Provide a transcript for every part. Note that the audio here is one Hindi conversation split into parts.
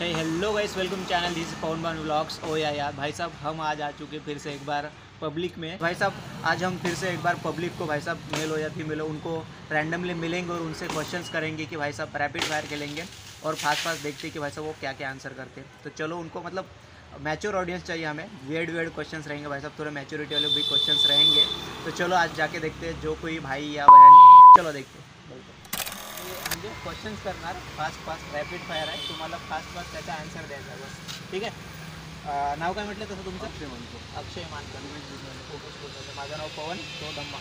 Hello guys, welcome channel, this is Pawan Bawan vlogs. ओ यार भाई साहब, हम आज आ चुके फिर से एक बार पब्लिक में। भाई साहब आज हम फिर से एक बार पब्लिक को, भाई साहब मेल हो या फीमेल हो, उनको रैंडमली मिलेंगे और उनसे क्वेश्चंस करेंगे कि भाई साहब रैपिड फायर खेलेंगे और फास्ट देखते कि भाई साहब वो क्या क्या आंसर करते हैं। तो चलो, उनको मतलब मैच्योर ऑडियंस चाहिए हमें, वेड क्वेश्चन रहेंगे भाई साहब, थोड़े मैच्योरिटी वाले भी क्वेश्चन रहेंगे। तो चलो आज जाके देखते हैं, जो कोई भाई या बहन, चलो देखते हैं। म्हणजे क्वेश्चन्स करणार फास्ट रॅपिड फायर आहे, तुम्हाला फास्ट त्याचा आन्सर द्यायचा आहे बस, ठीक आहे। नाव काय म्हटलं तसं तुमचं? अक्षय मानकर। माझं नाव पवन, तो धम्मा,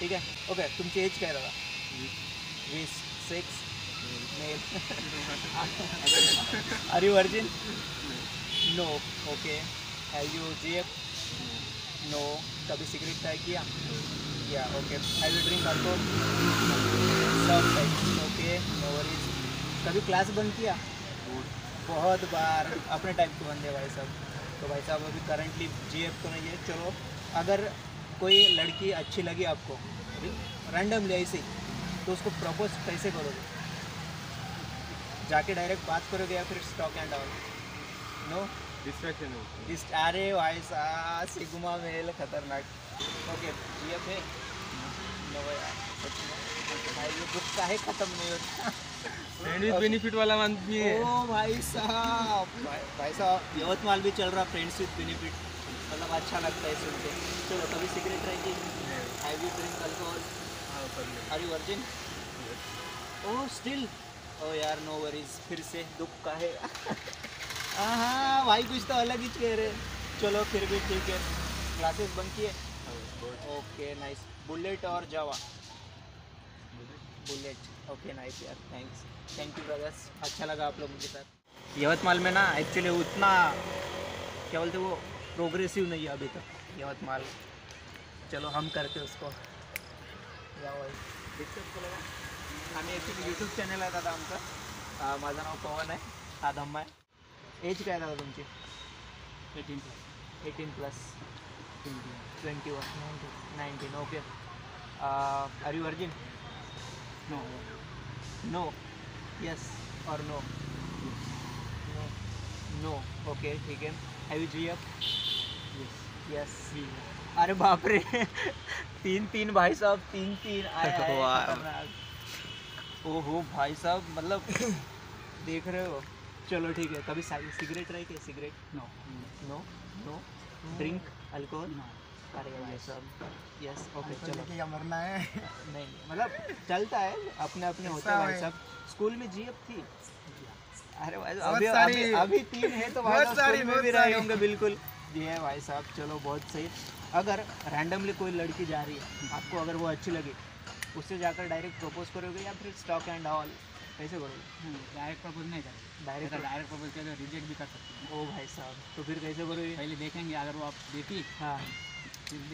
ठीक आहे। ओके, तुमची एज काय दादा? 20 sex male. Are you virgin? No. Okay, have you GF? No. कभी सिगरेट ट्राई किया? Yeah. Okay, have you drink alcohol? Okay, no worries. कभी क्लास बंद किया? बहुत बार, अपने टाइम को बंद है भाई साहब। तो भाई साहब अभी करंटली जीएफ तो नहीं है। चलो, अगर कोई लड़की अच्छी लगी आपको रैंडमली ऐसे, तो उसको प्रपोज कैसे करोगे? जाके डायरेक्ट बात करोगे या फिर stock and down? No distraction. अरे भाई साहब सिग्मा मेल खतरनाक। ओके, जीएफ है? नो यार भाई, ये बुक का है, खत्म नहीं होता। फ्रेंड्स विद बेनिफिट वाला मानती है। ओ भाई साहब, भाई साहब यवतमाल भी चल रहा फ्रेंड्स विद बेनिफिट, मतलब अच्छा लगता है सुन के। चलो, कभी सिगरेट ट्राई की? Heavy drink alcohol? हां कर ले। Are you virgin? O still? ओ यार नो वरीज, फिर से दुख का है। हां भाई, कुछ तो अलग ही कह रहे। चलो फिर भी ठीक है। क्लासेस बंद किए? Okay nice. बुलेट और जावा? बुलेट। ओके नाइस यार, थैंक्स, थैंक यू ब्रदर्स, अच्छा लगा आप लोगों के साथ। यवतमाल में ना एक्चुअली उतना क्या बोलते वो प्रोग्रेसिव नहीं है अभी तक यवतमाल। चलो हम करते उसको। या भाई आम्ही एक्चुअली यूट्यूब चॅनल आहे दादा आमचा, माझं नाव पवन आहे, हा धम्मा आहे। एज काय दादा तुमची? 18 plus 21 19। Okay, are you virgin? No. No yes और नो? नो। ओके ठीक है। Have you GF? यस। अरे बाप रे, तीन भाई साहब, तीन आया। ओहो भाई साहब, मतलब देख रहे हो। चलो ठीक है। कभी सिगरेट ट्राई किया? Cigarette? No. No no. Drink alcohol? भाई साहब यस। ओके चलो, क्या मरना है? नहीं, मतलब चलता है, अपने अपने होता है भाई साहब। स्कूल में जीएफ थी? अरे भाई अभी तीन है तो भाई साहब में भी रहे होंगे, बिल्कुल जी है भाई साहब। चलो बहुत सही। अगर रैंडमली कोई लड़की जा रही है आपको, अगर वो अच्छी लगी, उससे जाकर डायरेक्ट प्रपोज करोगे या फिर स्टॉक एंड ऑल कैसे करोगे? डायरेक्ट प्रपोज नहीं करें, डायरेक्ट प्रपोज किया तो रिजेक्ट भी कर सकते हैं। ओ भाई साहब, तो फिर कैसे करोगे? पहले देखेंगे, अगर वो आप देखी, हाँ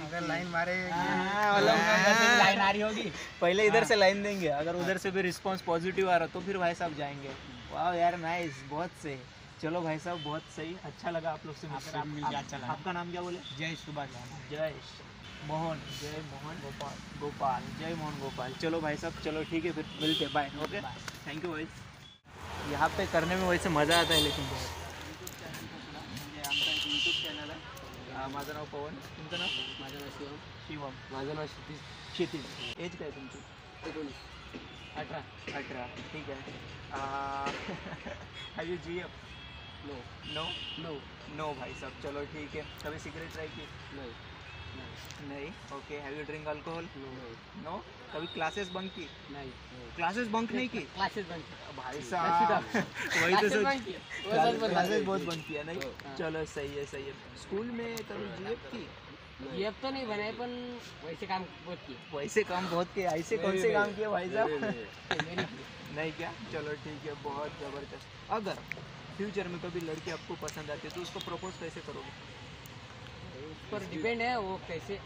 अगर लाइन मारे, मतलब लाइन आ रही होगी, पहले इधर से लाइन देंगे, अगर उधर से भी रिस्पांस पॉजिटिव आ रहा तो फिर भाई साहब जाएंगे। वाह यार नाइस, बहुत सही। चलो भाई साहब बहुत सही, अच्छा लगा आप लोग से मिलकर। आपका नाम क्या बोले? जय सुभाष। जय मोहन गोपाल। जय मोहन गोपाल। चलो भाई साहब, चलो ठीक है, फिर मिलते, बाय। ओके थैंक यू भाई। यहाँ पे करने में वैसे मज़ा आता है, लेकिन यूट्यूब चैनल है, माझं नाव पवन, तुमचं नाव? माझं नाव शिवम। माझं नाव क्षितिज। एज काय तुमची? 18। ठीक आहे। Have you GF? No. No no no भाई साहब। चलो ठीक है। कभी सिगरेट ट्राई की? नहीं। Okay, have you drink alcohol? No. कभी क्लासेस बंक की? नहीं। क्लासेस बंक नहीं की? क्लासेस बंक भाई साहब, वही तो क्लासेस बहुत बंक किया नहीं। चलो सही है सही है। स्कूल में कभी जीएफ की? जीएफ तो नहीं बनाए, पर वैसे काम बहुत किए। वैसे काम बहुत किए? ऐसे कौन से काम किए भाई साहब? नहीं क्या? चलो ठीक है, बहुत ज़बरदस्त। अगर फ्यूचर में कभी लड़की आपको पसंद आती है तो उसको प्रपोज कैसे करोगे? पर डिपेंड है वो कैसे,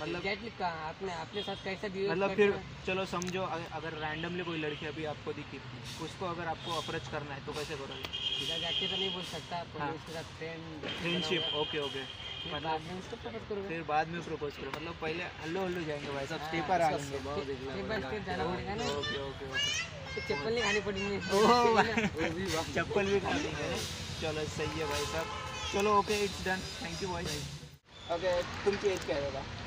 मतलब आपने अपने साथ कैसा बिहेव, मतलब फिर चलो समझो, अगर रैंडमली कोई लड़की अभी आपको दिखी, उसको अगर आपको अप्रोच करना है तो कैसे करोगे? सीधा जाके तो नहीं बोल सकता, पर उसके साथ फ्रेंडशिप। ओके ओके फिर बाद में प्रपोज करो, मतलब पहले हल्लो हल्लो जाएंगे भाई साहब, स्टेप पर आएंगे। ओके ओके ओके, चप्पल नहीं खानी पड़ेंगे, चप्पल भी खा लेंगे। चलो सही है भाई साहब, चलो okay, it's done, thank you भाई। ओके, तुम की एज क्या है?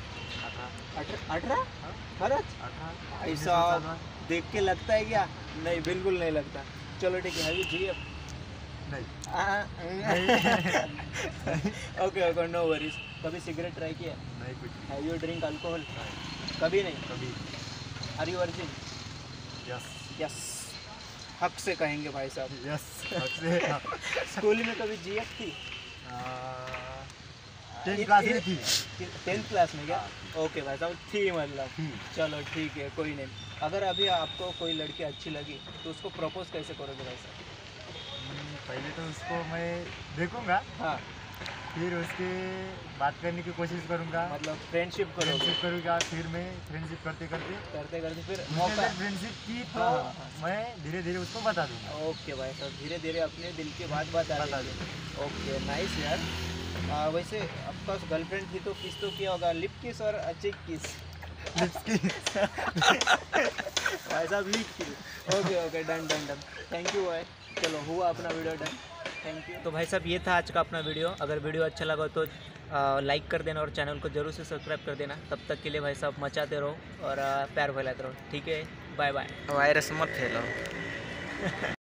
18। खरच 18 ऐसा देख के लगता है क्या? नहीं, बिल्कुल नहीं लगता। चलो ठीक है, अभी जी अब नहीं। Okay okay, no worries. कभी सिगरेट ट्राई किया? नहीं। कुछ हैव यू ड्रिंक अल्कोहल? कभी नहीं। कभी। Are you virgin? Yes. Yes, हक से कहेंगे भाई साहब, यस हक से। स्कूल में कभी जीएफ थी? 10th क्लास में क्या? ओके भाई साहब, थी मतलब। चलो ठीक है, कोई नहीं। अगर अभी आपको कोई लड़की अच्छी लगी तो उसको प्रपोज कैसे करोगे भाई साहब? पहले तो उसको मैं देखूंगा, हाँ, फिर उसके बात करने की कोशिश करूंगा, मतलब फ्रेंडशिप करूंगा। फिर मैं फ्रेंडशिप करते करते फिर मौका फ्रेंडशिप की तो मैं धीरे धीरे उसको बता दूंगा। ओके भाई साहब, धीरे धीरे अपने दिल की बात बता देंगे। ओके, नाइस यार। वैसे आपका गर्लफ्रेंड थी तो किस तो किया होगा, लिप किस और चिक किस? भाई साहब lip kiss. Okay okay, done. Thank you भाई, चलो हुआ अपना वीडियो डन, थैंक यू। तो भाई साहब ये था आज का अपना वीडियो। अगर वीडियो अच्छा लगा तो लाइक कर देना और चैनल को जरूर से सब्सक्राइब कर देना। तब तक के लिए भाई साहब मचाते रहो और प्यार फैलाते रहो, ठीक है? Bye bye. वायरस मत फैलाओ।